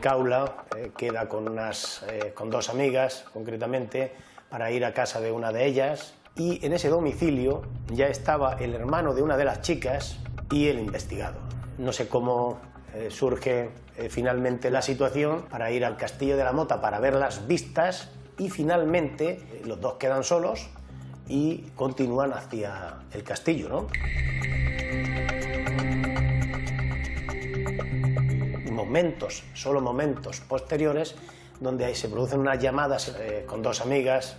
Khawla queda con dos amigas, concretamente, para ir a casa de una de ellas. Y en ese domicilio ya estaba el hermano de una de las chicas y el investigado. No sé cómo surge finalmente la situación para ir al Castillo de la Mota para ver las vistas y finalmente los dos quedan solos y continúan hacia el castillo, ¿no? Momentos, solo momentos posteriores, donde se producen unas llamadas con dos amigas,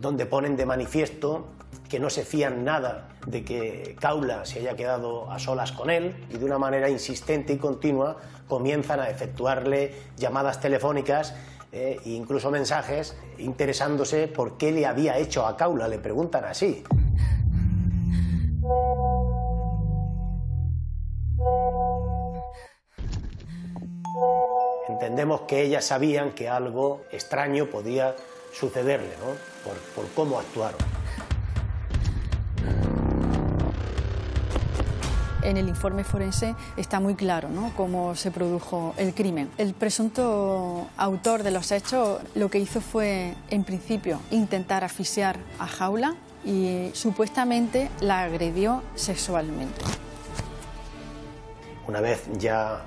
donde ponen de manifiesto que no se fían nada de que Khawla se haya quedado a solas con él y de una manera insistente y continua comienzan a efectuarle llamadas telefónicas e incluso mensajes interesándose por qué le había hecho a Khawla, le preguntan así. Entendemos que ellas sabían que algo extraño podía sucederle, ¿no? Por cómo actuaron. En el informe forense está muy claro, ¿no?, cómo se produjo el crimen. El presunto autor de los hechos lo que hizo fue, en principio, intentar asfixiar a Khawla y supuestamente la agredió sexualmente. Una vez ya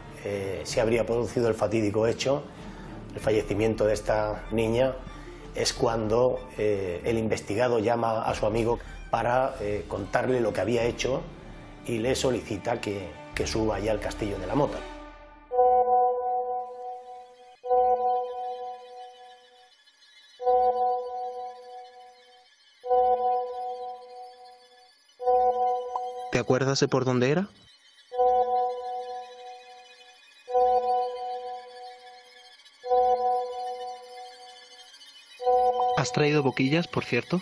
se habría producido el fatídico hecho, el fallecimiento de esta niña, es cuando el investigado llama a su amigo para contarle lo que había hecho y le solicita que suba ya al Castillo de la Mota. ¿Te acuerdas de por dónde era? ¿Has traído boquillas, por cierto?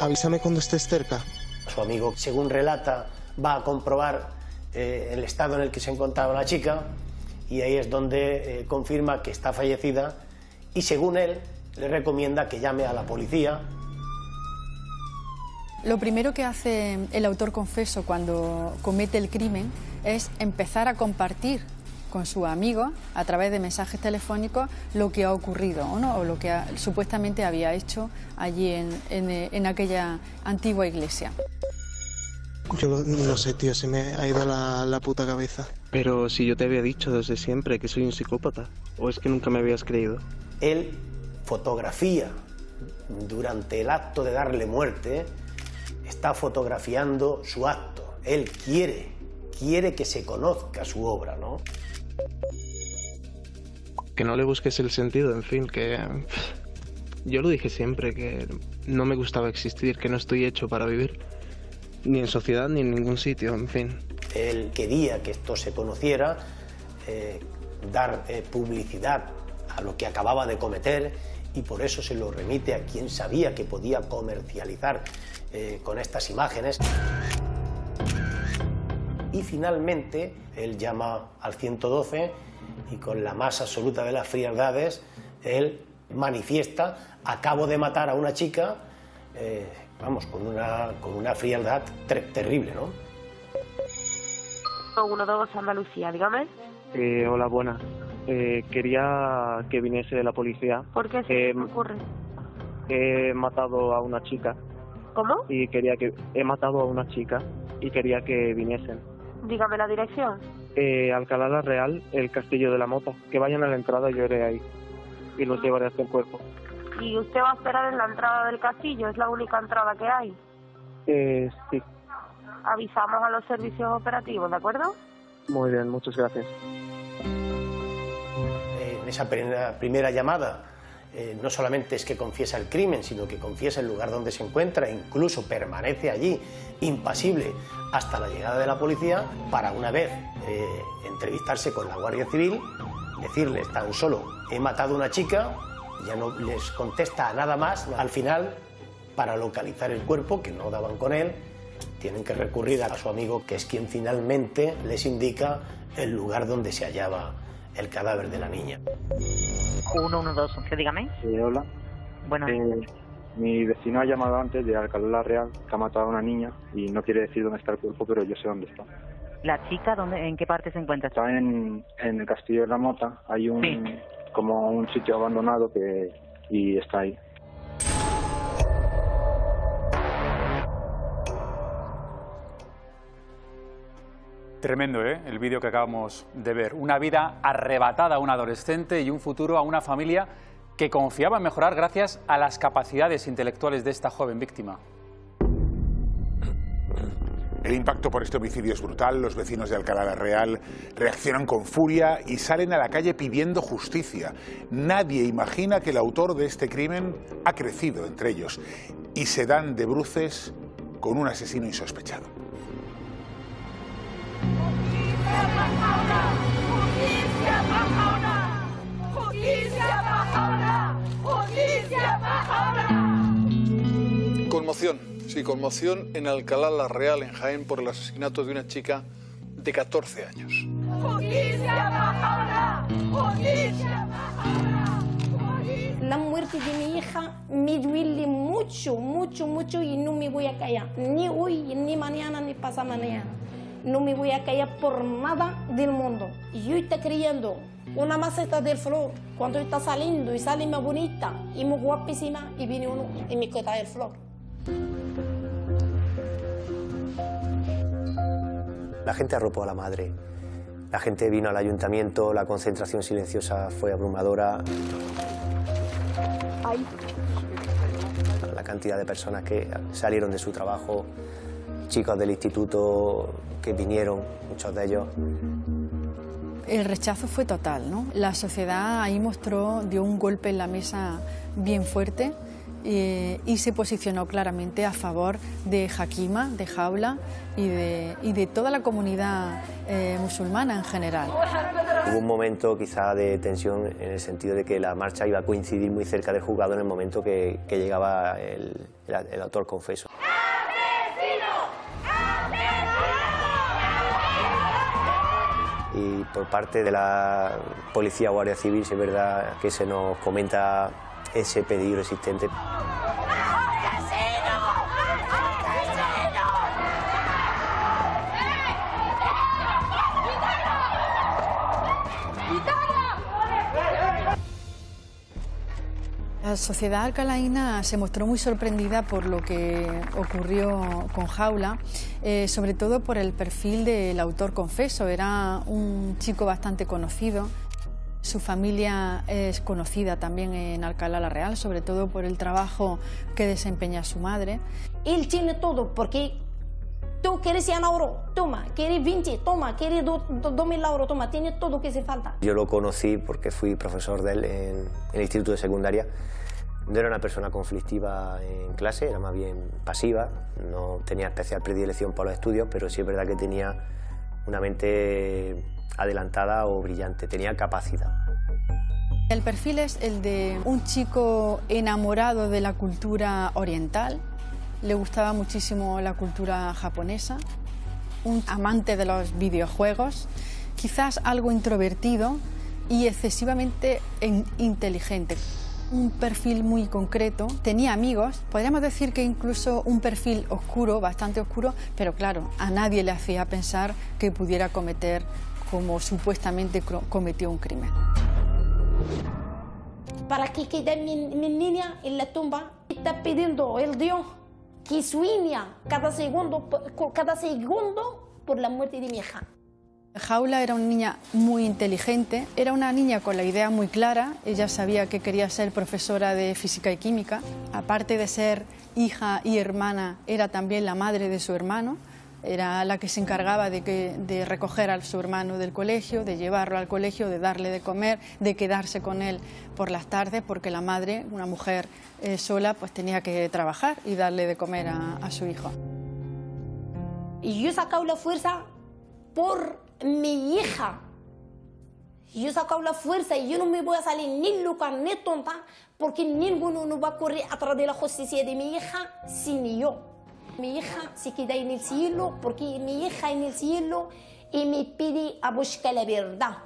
Avísame cuando estés cerca. Su amigo, según relata, va a comprobar el estado en el que se encontraba la chica y ahí es donde confirma que está fallecida y, según él, le recomienda que llame a la policía. Lo primero que hace el autor confeso cuando comete el crimen es empezar a compartir con sus amigos, a través de mensajes telefónicos, lo que ha ocurrido, ¿no?, o lo que supuestamente había hecho allí en aquella antigua iglesia. Yo no sé, tío, se me ha ido la puta cabeza. Pero si yo te había dicho desde siempre que soy un psicópata, ¿o es que nunca me habías creído? Él fotografía durante el acto de darle muerte, está fotografiando su acto. Él quiere que se conozca su obra, ¿no? Que no le busques el sentido, en fin, que... Yo lo dije siempre, que no me gustaba existir, que no estoy hecho para vivir, ni en sociedad ni en ningún sitio, en fin. Él quería que esto se conociera, dar publicidad a lo que acababa de cometer y por eso se lo remite a quien sabía que podía comercializar con estas imágenes. Y finalmente él llama al 112 y con la más absoluta de las frialdades él manifiesta: acabo de matar a una chica, vamos, con una frialdad terrible, ¿no? 112 Andalucía, dígame. Hola, buenas. Quería que viniese de la policía. ¿Por qué? ¿Qué ocurre? He matado a una chica. ¿Cómo? Y quería que... He matado a una chica y quería que viniesen. Dígame la dirección. Alcalá la Real, el Castillo de la Mota. Que vayan a la entrada y yo iré ahí. Y los llevaré hasta el cuerpo. ¿Y usted va a esperar en la entrada del castillo? ¿Es la única entrada que hay? Sí. Avisamos a los servicios operativos, ¿de acuerdo? Muy bien, muchas gracias. En esa primera llamada, no solamente es que confiesa el crimen, sino que confiesa el lugar donde se encuentra, incluso permanece allí, impasible, hasta la llegada de la policía, para una vez entrevistarse con la Guardia Civil, decirles tan solo: he matado a una chica, ya no les contesta a nada más. Al final, para localizar el cuerpo, que no daban con él, tienen que recurrir a su amigo, que es quien finalmente les indica el lugar donde se hallaba el cadáver de la niña. 112, dígame. Hola. Bueno. Mi vecino ha llamado antes de Alcalá la Real, que ha matado a una niña y no quiere decir dónde está el cuerpo, pero yo sé dónde está. ¿La chica dónde, en qué parte se encuentra? Está en el Castillo de la Mota, hay un como un sitio abandonado y está ahí. Tremendo, ¿eh? El vídeo que acabamos de ver. Una vida arrebatada a un adolescente y un futuro a una familia que confiaba en mejorar gracias a las capacidades intelectuales de esta joven víctima. El impacto por este homicidio es brutal. Los vecinos de Alcalá la Real reaccionan con furia y salen a la calle pidiendo justicia. Nadie imagina que el autor de este crimen ha crecido entre ellos y se dan de bruces con un asesino insospechado. Conmoción, sí, conmoción en Alcalá la Real, en Jaén, por el asesinato de una chica de 14 años. La muerte de mi hija me duele mucho, mucho, mucho, y no me voy a callar, ni hoy, ni mañana, ni pasado mañana. No me voy a callar por nada del mundo. Yo estoy creyendo una maceta de flor, cuando está saliendo y sale más bonita y muy guapísima, y viene uno y me corta el flor. La gente arropó a la madre, la gente vino al ayuntamiento, la concentración silenciosa fue abrumadora. Ay. La cantidad de personas que salieron de su trabajo, chicos del instituto que vinieron, muchos de ellos. El rechazo fue total, ¿no? La sociedad ahí mostró, dio un golpe en la mesa bien fuerte y se posicionó claramente a favor de Hakima, de Khawla y de toda la comunidad musulmana en general. Hubo un momento quizá de tensión en el sentido de que la marcha iba a coincidir muy cerca del juzgado en el momento que llegaba el autor confeso. Y por parte de la policía o Guardia Civil, si es verdad que se nos comenta ese pedido existente. ¡Asesino! ¡Asesino! ¡Quítala! La sociedad alcalaína se mostró muy sorprendida por lo que ocurrió con Khawla. Sobre todo por el perfil del autor confeso, era un chico bastante conocido. Su familia es conocida también en Alcalá la Real, sobre todo por el trabajo que desempeña su madre. Él tiene todo, porque tú quieres 100 euros, toma, quieres 20, toma, quieres 2.000 euros, toma, tiene todo lo que se falta. Yo lo conocí porque fui profesor de él en el instituto de secundaria. No era una persona conflictiva en clase, era más bien pasiva, no tenía especial predilección por los estudios, pero sí es verdad que tenía una mente adelantada o brillante, tenía capacidad. El perfil es el de un chico enamorado de la cultura oriental, le gustaba muchísimo la cultura japonesa, un amante de los videojuegos, quizás algo introvertido y excesivamente inteligente. Un perfil muy concreto, tenía amigos, podríamos decir que incluso un perfil oscuro, bastante oscuro, pero claro, a nadie le hacía pensar que pudiera cometer, como supuestamente cometió, un crimen. Para que quede mi niña en la tumba, está pidiendo el Dios que sueña cada segundo por la muerte de mi hija. Khawla era una niña muy inteligente, era una niña con la idea muy clara, ella sabía que quería ser profesora de física y química, aparte de ser hija y hermana, era también la madre de su hermano, era la que se encargaba de recoger a su hermano del colegio, de llevarlo al colegio, de darle de comer, de quedarse con él por las tardes, porque la madre, una mujer sola, pues tenía que trabajar y darle de comer a su hijo. Y yo he sacado la fuerza por mi hija. Yo he sacado la fuerza y yo no me voy a salir ni loca ni tonta, porque ninguno no va a correr atrás de la justicia de mi hija sin yo. Mi hija se queda en el cielo, porque mi hija en el cielo y me pide a buscar la verdad.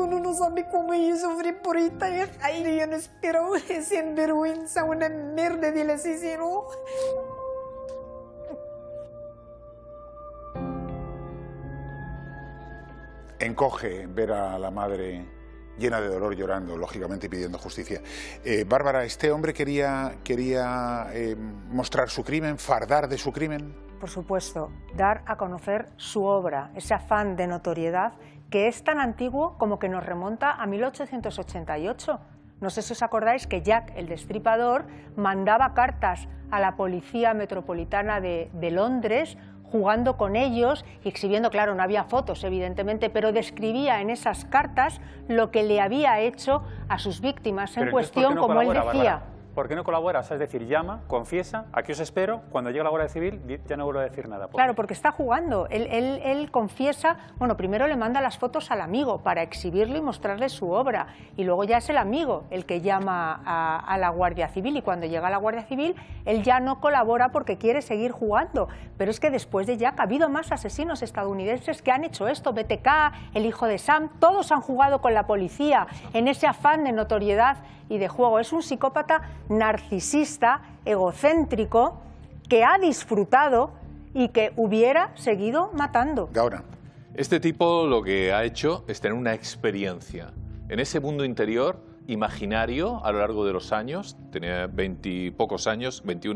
uno no sabe cómo yo sufrí por estar ahí. Yo no espero sin vergüenza una mierda del asesino. Encoge ver a la madre llena de dolor, llorando, lógicamente, pidiendo justicia. Bárbara, ¿este hombre quería mostrar su crimen, fardar de su crimen? Por supuesto, dar a conocer su obra, ese afán de notoriedad que es tan antiguo como que nos remonta a 1888. No sé si os acordáis que Jack el Destripador mandaba cartas a la Policía Metropolitana de Londres jugando con ellos y exhibiendo, claro, no había fotos, evidentemente, pero describía en esas cartas lo que le había hecho a sus víctimas en cuestión, como él decía. Bárbara, ¿por qué no colaboras? Es decir, llama, confiesa, aquí os espero, cuando llegue la Guardia Civil ya no vuelvo a decir nada. Claro, porque está jugando, él confiesa, bueno, primero le manda las fotos al amigo para exhibirlo y mostrarle su obra, y luego ya es el amigo el que llama a la Guardia Civil, y cuando llega la Guardia Civil él ya no colabora porque quiere seguir jugando. Pero es que después de Jack ha habido más asesinos estadounidenses que han hecho esto, BTK, el hijo de Sam, todos han jugado con la policía en ese afán de notoriedad y de juego. Es un psicópata narcisista, egocéntrico, que ha disfrutado y que hubiera seguido matando. Ahora, este tipo lo que ha hecho es tener una experiencia en ese mundo interior imaginario a lo largo de los años. Tenía 21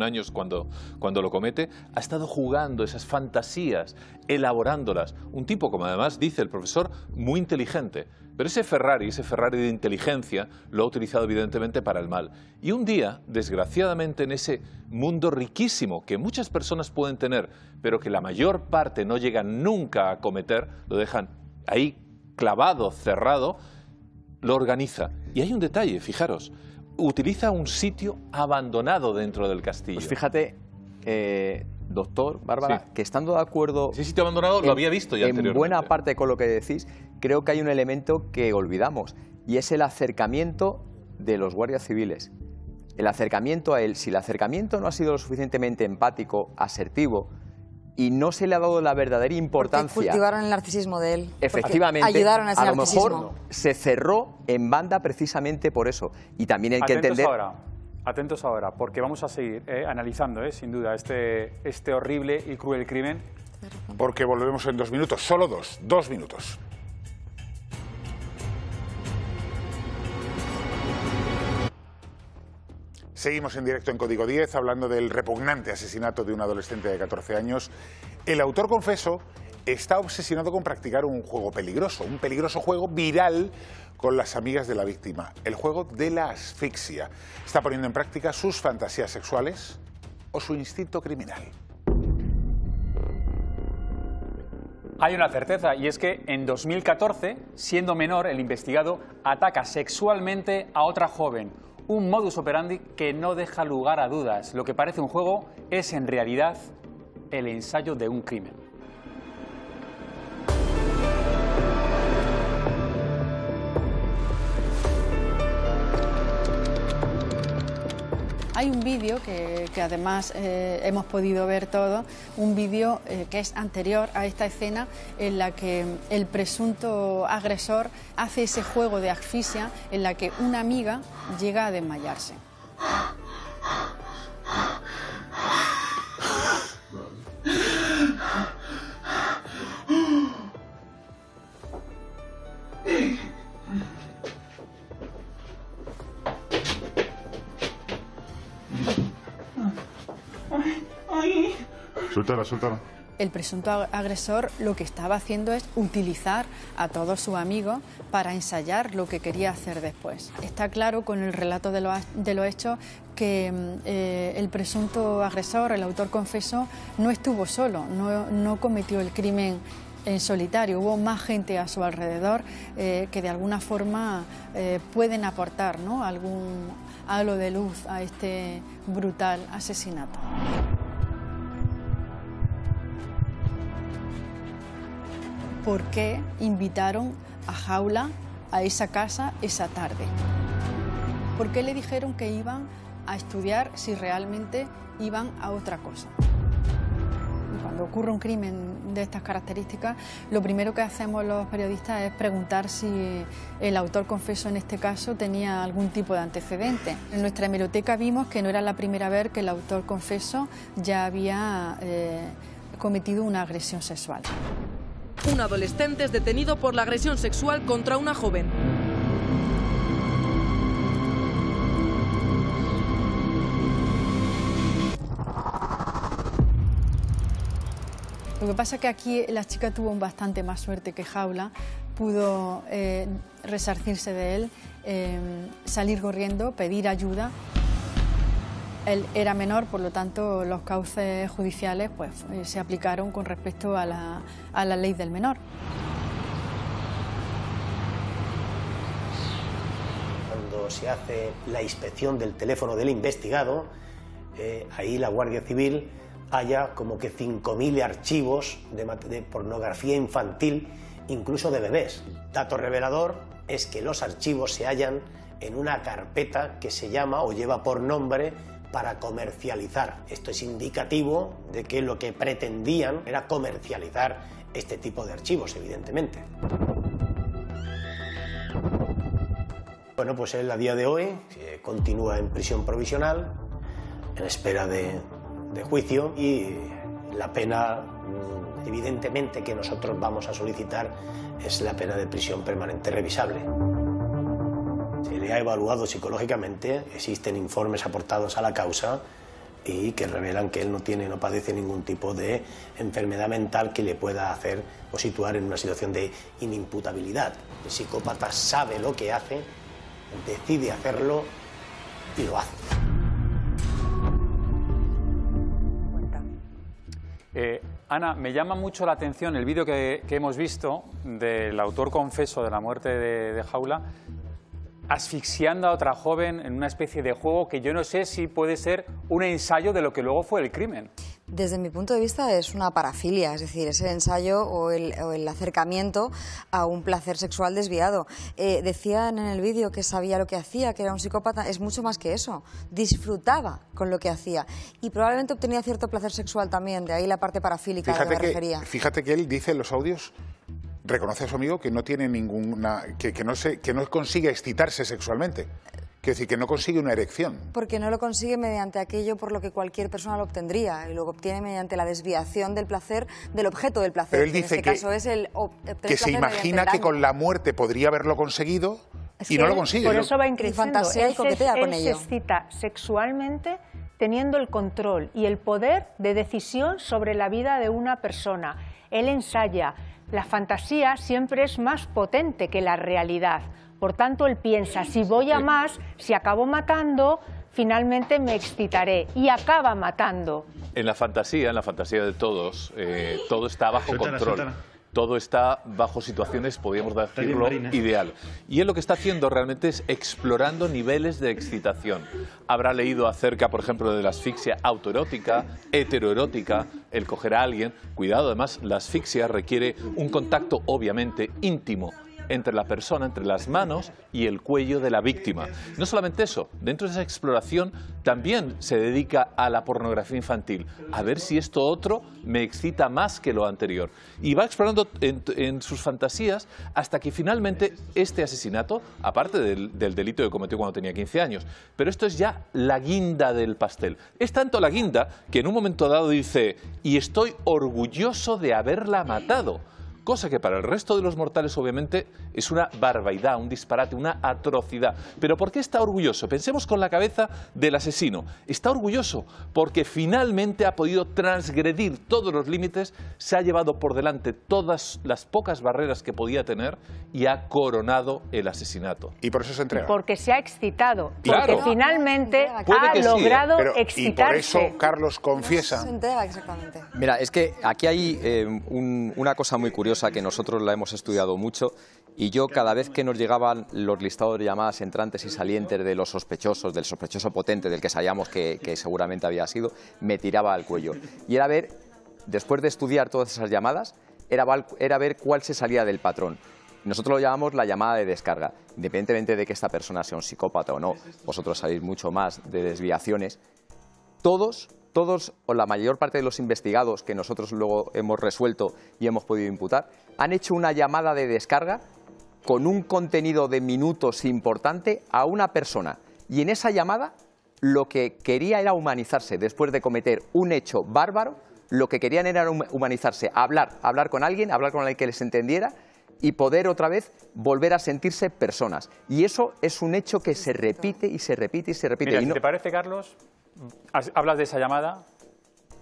años cuando lo comete. Ha estado jugando esas fantasías, elaborándolas. Un tipo, como además dice el profesor, muy inteligente. Pero ese Ferrari de inteligencia lo ha utilizado evidentemente para el mal. Y un día, desgraciadamente, en ese mundo riquísimo que muchas personas pueden tener, pero que la mayor parte no llegan nunca a cometer, lo dejan ahí clavado, cerrado, lo organiza. Y hay un detalle, fijaros, utiliza un sitio abandonado dentro del castillo. Pues fíjate, doctor, Bárbara, sí, que estando de acuerdo... Ese sitio abandonado lo había visto ya anteriormente. En buena parte con lo que decís, creo que hay un elemento que olvidamos, y es el acercamiento de los guardias civiles. El acercamiento a él, si el acercamiento no ha sido lo suficientemente empático, asertivo, y no se le ha dado la verdadera importancia. Porque cultivaron el narcisismo de él. Efectivamente. Ayudaron a ese narcisismo. A lo mejor se cerró en banda precisamente por eso. Y también hay que entender... atentos ahora, porque vamos a seguir analizando, sin duda, este horrible y cruel crimen. Porque volvemos en 2 minutos, solo dos minutos. Seguimos en directo en Código 10 hablando del repugnante asesinato de un adolescente de 14 años. El autor, confeso, está obsesionado con practicar un juego peligroso, un peligroso juego viral con las amigas de la víctima, el juego de la asfixia. Está poniendo en práctica sus fantasías sexuales o su instinto criminal. Hay una certeza, y es que en 2014, siendo menor, el investigado ataca sexualmente a otra joven. Un modus operandi que no deja lugar a dudas. Lo que parece un juego es en realidad el ensayo de un crimen. Hay un vídeo que además hemos podido ver todo, un vídeo que es anterior a esta escena en la que el presunto agresor hace ese juego de asfixia en la que una amiga llega a desmayarse. Suéltala, suéltala. El presunto agresor lo que estaba haciendo es utilizar a todos sus amigos para ensayar lo que quería hacer después. Está claro con el relato de los hechos que el presunto agresor, el autor confeso, no estuvo solo, no cometió el crimen en solitario. Hubo más gente a su alrededor que de alguna forma pueden aportar, ¿no?, algún halo de luz a este brutal asesinato. ¿Por qué invitaron a Khawla a esa casa esa tarde? ¿Por qué le dijeron que iban a estudiar si realmente iban a otra cosa? Cuando ocurre un crimen de estas características, lo primero que hacemos los periodistas es preguntar si el autor confeso en este caso tenía algún tipo de antecedente. En nuestra hemeroteca vimos que no era la primera vez que el autor confeso ya había cometido una agresión sexual. Un adolescente es detenido por la agresión sexual contra una joven. Lo que pasa es que aquí la chica tuvo bastante más suerte que Khawla, pudo resarcirse de él, salir corriendo, pedir ayuda. Él era menor, por lo tanto los cauces judiciales pues, se aplicaron con respecto a la ley del menor. Cuando se hace la inspección del teléfono del investigado, ahí la Guardia Civil haya como que 5.000 archivos de pornografía infantil, incluso de bebés. El dato revelador es que los archivos se hallan en una carpeta que se llama o lleva por nombre para comercializar. Esto es indicativo de que lo que pretendían era comercializar este tipo de archivos, evidentemente. Bueno, pues él a día de hoy continúa en prisión provisional, en espera de juicio, y la pena evidentemente que nosotros vamos a solicitar es la pena de prisión permanente revisable. Se le ha evaluado psicológicamente, existen informes aportados a la causa y que revelan que él no padece ningún tipo de enfermedad mental que le pueda hacer o situar en una situación de inimputabilidad. El psicópata sabe lo que hace, decide hacerlo y lo hace. Ana, me llama mucho la atención el vídeo que hemos visto del autor confeso de la muerte de Khawla asfixiando a otra joven en una especie de juego que yo no sé si puede ser un ensayo de lo que luego fue el crimen. Desde mi punto de vista es una parafilia, es decir, es el ensayo o el acercamiento a un placer sexual desviado. Decían en el vídeo que sabía lo que hacía, que era un psicópata. Es mucho más que eso, disfrutaba con lo que hacía y probablemente obtenía cierto placer sexual también, de ahí la parte parafílica a la que me refería. Fíjate que él dice en los audios, reconoce a su amigo que no tiene ninguna, que no consigue excitarse sexualmente. Quiero decir, que no consigue una erección. Porque no lo consigue mediante aquello por lo que cualquier persona lo obtendría. Y lo obtiene mediante la desviación del placer, del objeto del placer. Pero él dice que en este caso es el obtener placer, se imagina que con la muerte podría haberlo conseguido y no lo consigue. Por eso va increciendo. Él se excita sexualmente teniendo el control y el poder de decisión sobre la vida de una persona. Él ensaya. La fantasía siempre es más potente que la realidad. Por tanto, él piensa, si voy a más, si acabo matando, finalmente me excitaré. Y acaba matando. En la fantasía de todos, todo está bajo control. Todo está bajo situaciones, podríamos decirlo, ideal. Y él lo que está haciendo realmente es explorando niveles de excitación. Habrá leído acerca, por ejemplo, de la asfixia autoerótica, heteroerótica, el coger a alguien. Cuidado, además, la asfixia requiere un contacto, obviamente, íntimo entre la persona, entre las manos y el cuello de la víctima. No solamente eso, dentro de esa exploración también se dedica a la pornografía infantil, a ver si esto otro me excita más que lo anterior. Y va explorando en sus fantasías hasta que finalmente este asesinato, aparte del delito que cometió cuando tenía 15 años, pero esto es ya la guinda del pastel. Es tanto la guinda que en un momento dado dice, y estoy orgulloso de haberla matado. Cosa que para el resto de los mortales, obviamente, es una barbaridad, un disparate, una atrocidad. Pero ¿por qué está orgulloso? Pensemos con la cabeza del asesino. Está orgulloso porque finalmente ha podido transgredir todos los límites, se ha llevado por delante todas las pocas barreras que podía tener y ha coronado el asesinato. Y por eso se entrega. Porque se ha excitado. Claro. Porque finalmente ha logrado excitarse. Y por eso Carlos confiesa. Se entrega, exactamente. Mira, es que aquí hay una cosa muy curiosa, que nosotros la hemos estudiado mucho, y yo cada vez que nos llegaban los listados de llamadas entrantes y salientes de los sospechosos, del sospechoso potente, del que sabíamos que seguramente había sido, me tiraba al cuello. Y era ver, después de estudiar todas esas llamadas, era ver cuál se salía del patrón. Nosotros lo llamamos la llamada de descarga. Independientemente de que esta persona sea un psicópata o no, vosotros salís mucho más de desviaciones, todos todos o la mayor parte de los investigados que nosotros luego hemos resuelto y hemos podido imputar, han hecho una llamada de descarga con un contenido de minutos importante a una persona. Y en esa llamada lo que quería era humanizarse después de cometer un hecho bárbaro. Lo que querían era humanizarse, hablar con alguien que les entendiera y poder otra vez volver a sentirse personas. Y eso es un hecho que se repite y se repite y se repite. Mira, y no... ¿Te parece, Carlos? Hablas de esa llamada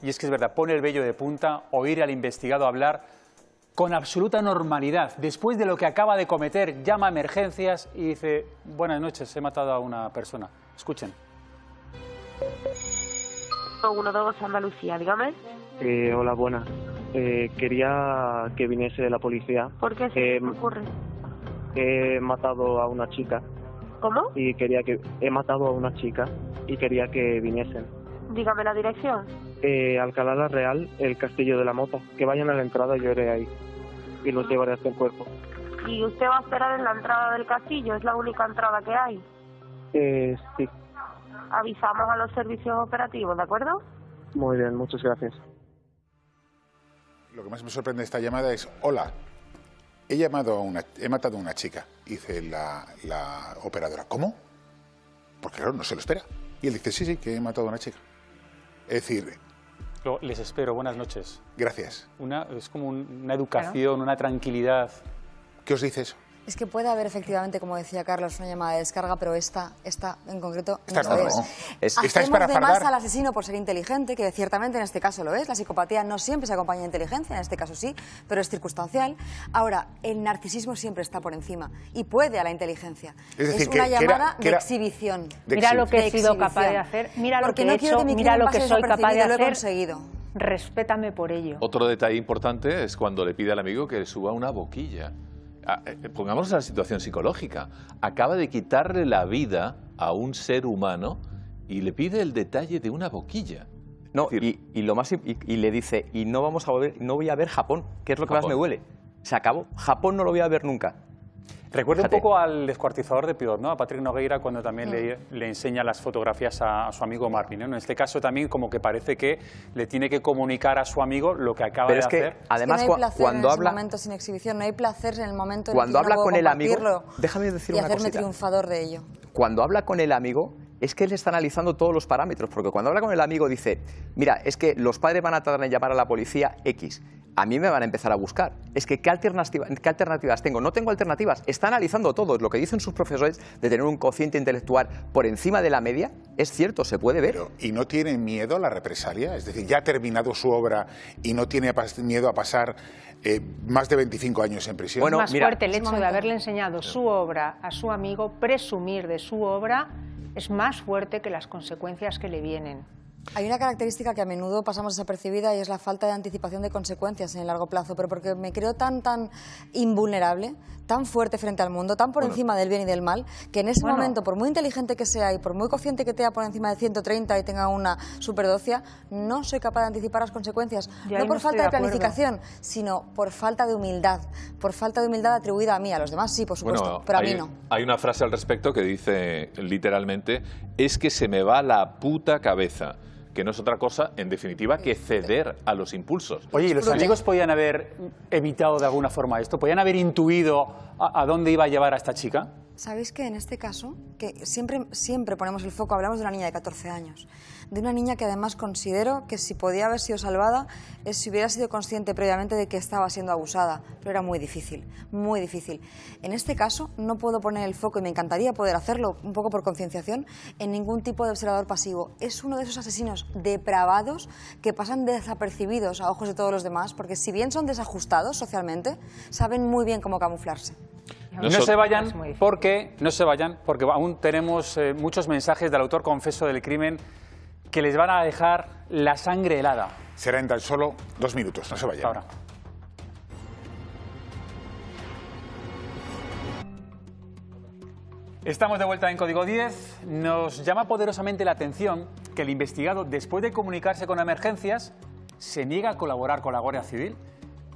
y es que es verdad, pone el vello de punta oír al investigado hablar con absoluta normalidad. Después de lo que acaba de cometer, llama a emergencias y dice: buenas noches, he matado a una persona. Escuchen. 112 Andalucía, dígame. Hola, buenas. Quería que viniese de la policía. ¿Por qué se ocurre? He matado a una chica. ¿Cómo? Y quería que... He matado a una chica y quería que viniesen. Dígame la dirección. Alcalá la Real, el Castillo de la Mota. Que vayan a la entrada y yo iré ahí. Y los llevaré hasta el cuerpo. ¿Y usted va a esperar en la entrada del castillo? ¿Es la única entrada que hay? Sí. Avisamos a los servicios operativos, ¿de acuerdo? Muy bien, muchas gracias. Lo que más me sorprende de esta llamada es: hola, he matado a una chica. Dice la operadora: ¿cómo? Porque claro, no se lo espera. Y él dice: sí, que he matado a una chica. Es decir... Les espero, buenas noches. Gracias. Es como una educación, claro, una tranquilidad. ¿Qué os dice eso? Es que puede haber efectivamente, como decía Carlos, una llamada de descarga, pero esta en concreto... Esta no. Esta es para fardar. Hacemos de más al asesino por ser inteligente, que ciertamente en este caso lo es. La psicopatía no siempre se acompaña de inteligencia, en este caso sí, pero es circunstancial. Ahora, el narcisismo siempre está por encima y puede a la inteligencia. Es decir, una llamada de exhibición. Mira lo que he sido capaz de hacer, mira lo que he hecho, mira lo que soy capaz de hacer. Lo he conseguido. Respétame por ello. Otro detalle importante es cuando le pide al amigo que le suba una boquilla. Pongámonos en la situación psicológica. Acaba de quitarle la vida a un ser humano y le pide el detalle de una boquilla. No, decir, y le dice: y no vamos a volver, no voy a ver Japón, que es lo que más me duele. Se acabó. Japón no lo voy a ver nunca. Recuerda un poco al descuartizador de Piotr, ¿no? A Patrick Nogueira, cuando también le enseña las fotografías a su amigo Marvin, ¿no? En este caso también como que parece que le tiene que comunicar a su amigo lo que acaba de hacer. Además, cuando habla... No hay placer en ese momento sin exhibición, no hay placer en el momento cuando habla con el amigo. Déjame decir una cosita. Y hacerme triunfador de ello. Cuando habla con el amigo, es que él está analizando todos los parámetros, porque cuando habla con el amigo dice: mira, es que los padres van a tratar de llamar a la policía X, a mí me van a empezar a buscar. Es que ¿qué alternativas tengo? No tengo alternativas. Está analizando todo. Lo que dicen sus profesores de tener un cociente intelectual por encima de la media es cierto, se puede ver. Pero, ¿y no tiene miedo a la represalia? Es decir, ya ha terminado su obra y no tiene miedo a pasar más de 25 años en prisión. Bueno, más fuerte el hecho de haberle enseñado su obra a su amigo, presumir de su obra, es más fuerte que las consecuencias que le vienen. Hay una característica que a menudo pasamos desapercibida y es la falta de anticipación de consecuencias en el largo plazo, pero porque me creo tan invulnerable, tan fuerte frente al mundo, tan por encima del bien y del mal, que en ese momento, por muy inteligente que sea y por muy consciente que tenga por encima de 130 y tenga una superdocia, no soy capaz de anticipar las consecuencias, no por falta de planificación, sino por falta de humildad, atribuida a mí. A los demás sí, por supuesto, pero a mí no. Hay una frase al respecto que dice literalmente: es que se me va la puta cabeza. Que no es otra cosa, en definitiva, que ceder a los impulsos. Oye, ¿y los amigos podían haber evitado de alguna forma esto? ¿Podían haber intuido a dónde iba a llevar a esta chica? ¿Sabéis que en este caso, que siempre ponemos el foco, hablamos de una niña de 14 años, de una niña que además considero que si podía haber sido salvada es si hubiera sido consciente previamente de que estaba siendo abusada, pero era muy difícil, muy difícil. En este caso no puedo poner el foco, y me encantaría poder hacerlo un poco por concienciación, en ningún tipo de observador pasivo. Es uno de esos asesinos depravados que pasan desapercibidos a ojos de todos los demás, porque si bien son desajustados socialmente, saben muy bien cómo camuflarse. No se vayan porque aún tenemos muchos mensajes del autor confeso del crimen que les van a dejar la sangre helada. Será en tan solo 2 minutos, no se vayan. Ahora. Estamos de vuelta en Código 10. Nos llama poderosamente la atención que el investigado, después de comunicarse con emergencias, se niega a colaborar con la Guardia Civil.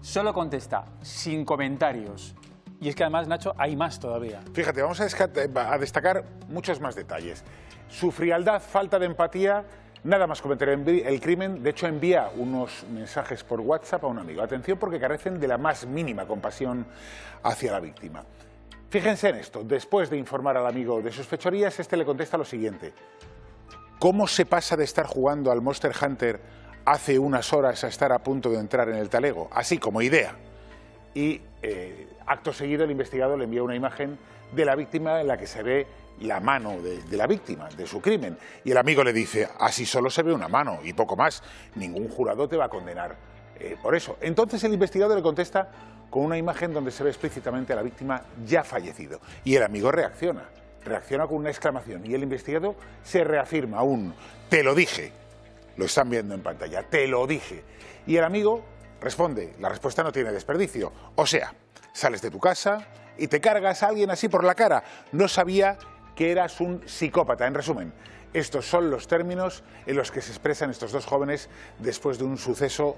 Solo contesta: sin comentarios. Y es que además, Nacho, hay más todavía. Fíjate, vamos a destacar muchos más detalles. Su frialdad, falta de empatía, Nada más cometer el crimen, de hecho envía unos mensajes por WhatsApp a un amigo. Atención, porque carecen de la más mínima compasión hacia la víctima. Fíjense en esto, después de informar al amigo de sus fechorías, este le contesta lo siguiente. ¿Cómo se pasa de estar jugando al Monster Hunter hace unas horas a estar a punto de entrar en el talego? Así como idea. Y acto seguido el investigador le envía una imagen de la víctima en la que se ve la mano de la víctima, de su crimen. Y el amigo le dice, así solo se ve una mano y poco más, ningún jurado te va a condenar por eso. Entonces el investigador le contesta con una imagen donde se ve explícitamente a la víctima ya fallecido. Y el amigo reacciona con una exclamación. Y el investigador se reafirma aún, te lo dije, lo están viendo en pantalla, te lo dije. Y el amigo responde, la respuesta no tiene desperdicio, o sea, sales de tu casa y te cargas a alguien así por la cara, no sabía que eras un psicópata. En resumen, estos son los términos en los que se expresan estos dos jóvenes después de un suceso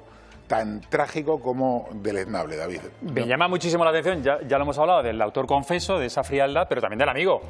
tan trágico como deleznable, David. Me llama muchísimo la atención, ya lo hemos hablado, del autor confeso, de esa frialdad, pero también del amigo.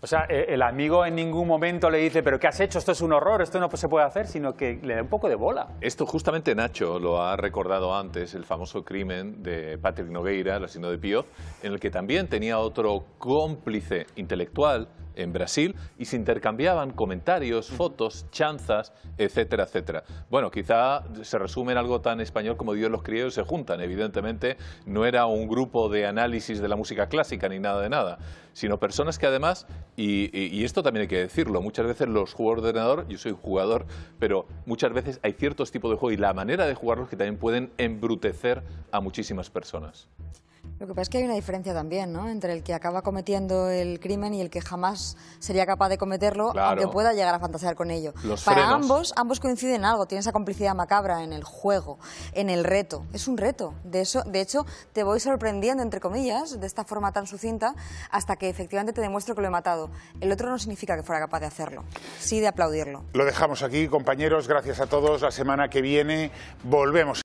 O sea, el amigo en ningún momento le dice, pero ¿qué has hecho? Esto es un horror, esto no se puede hacer, sino que le da un poco de bola. Esto justamente Nacho lo ha recordado antes, el famoso crimen de Patrick Nogueira, el asesino de Piotr, en el que también tenía otro cómplice intelectual en Brasil y se intercambiaban comentarios, fotos, chanzas, etcétera, etcétera. Bueno, quizá se resume en algo tan español como Dios los crió y se juntan. Evidentemente no era un grupo de análisis de la música clásica ni nada de nada, sino personas que además, y esto también hay que decirlo, muchas veces los juegos de ordenador, yo soy jugador, pero muchas veces hay ciertos tipos de juego y la manera de jugarlos que también pueden embrutecer a muchísimas personas. Lo que pasa es que hay una diferencia también, ¿no?, entre el que acaba cometiendo el crimen y el que jamás sería capaz de cometerlo, claro, aunque pueda llegar a fantasear con ello. Para ambos coinciden en algo, tienen esa complicidad macabra en el juego, en el reto. Es un reto. De hecho, te voy sorprendiendo, entre comillas, de esta forma tan sucinta, hasta que efectivamente te demuestro que lo he matado. El otro no significa que fuera capaz de hacerlo, sí de aplaudirlo. Lo dejamos aquí, compañeros. Gracias a todos. La semana que viene volvemos.